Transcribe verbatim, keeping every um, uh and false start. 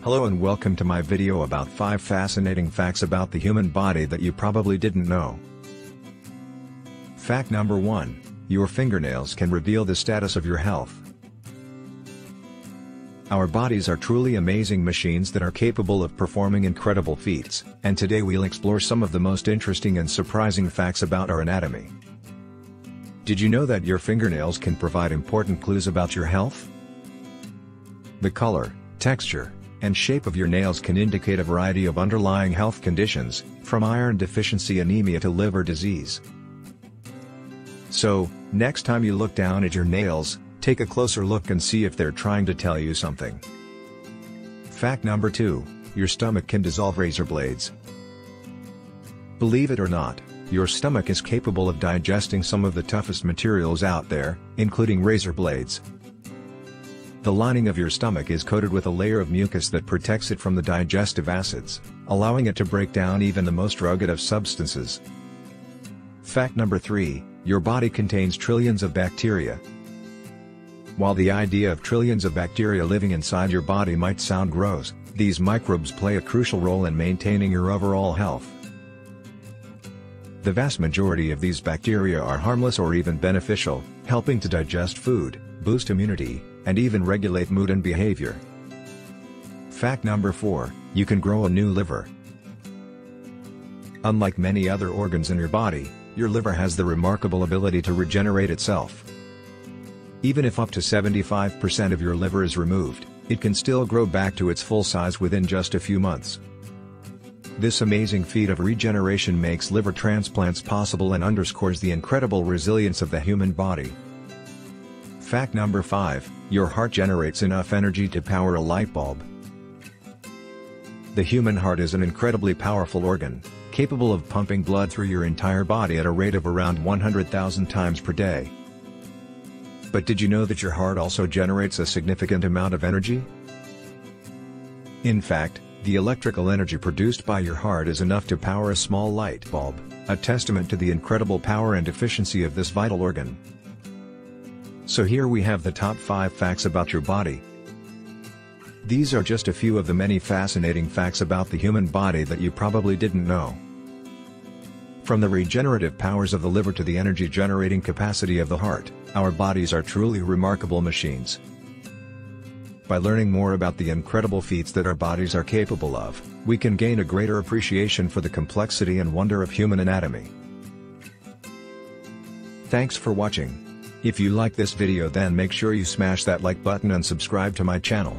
Hello and welcome to my video about five fascinating facts about the human body that you probably didn't know. Fact number one, your fingernails can reveal the status of your health. Our bodies are truly amazing machines that are capable of performing incredible feats, and today we'll explore some of the most interesting and surprising facts about our anatomy. Did you know that your fingernails can provide important clues about your health? The color, texture, and shape of your nails can indicate a variety of underlying health conditions, from iron deficiency anemia to liver disease. So, next time you look down at your nails, take a closer look and see if they're trying to tell you something. Fact number two, your stomach can dissolve razor blades. Believe it or not, your stomach is capable of digesting some of the toughest materials out there, including razor blades. The lining of your stomach is coated with a layer of mucus that protects it from the digestive acids, allowing it to break down even the most rugged of substances. Fact number three, your body contains trillions of bacteria. While the idea of trillions of bacteria living inside your body might sound gross, these microbes play a crucial role in maintaining your overall health. The vast majority of these bacteria are harmless or even beneficial, helping to digest food, boost immunity, and even regulate mood and behavior. Fact number four, you can grow a new liver. Unlike many other organs in your body, your liver has the remarkable ability to regenerate itself. Even if up to seventy-five percent of your liver is removed, it can still grow back to its full size within just a few months. This amazing feat of regeneration makes liver transplants possible and underscores the incredible resilience of the human body. Fact number five, your heart generates enough energy to power a light bulb. The human heart is an incredibly powerful organ, capable of pumping blood through your entire body at a rate of around one hundred thousand times per day. But did you know that your heart also generates a significant amount of energy? In fact, the electrical energy produced by your heart is enough to power a small light bulb, a testament to the incredible power and efficiency of this vital organ. So here we have the top five facts about your body. These are just a few of the many fascinating facts about the human body that you probably didn't know. From the regenerative powers of the liver to the energy-generating capacity of the heart, our bodies are truly remarkable machines. By learning more about the incredible feats that our bodies are capable of, we can gain a greater appreciation for the complexity and wonder of human anatomy. Thanks for watching. If you like this video, then make sure you smash that like button and subscribe to my channel.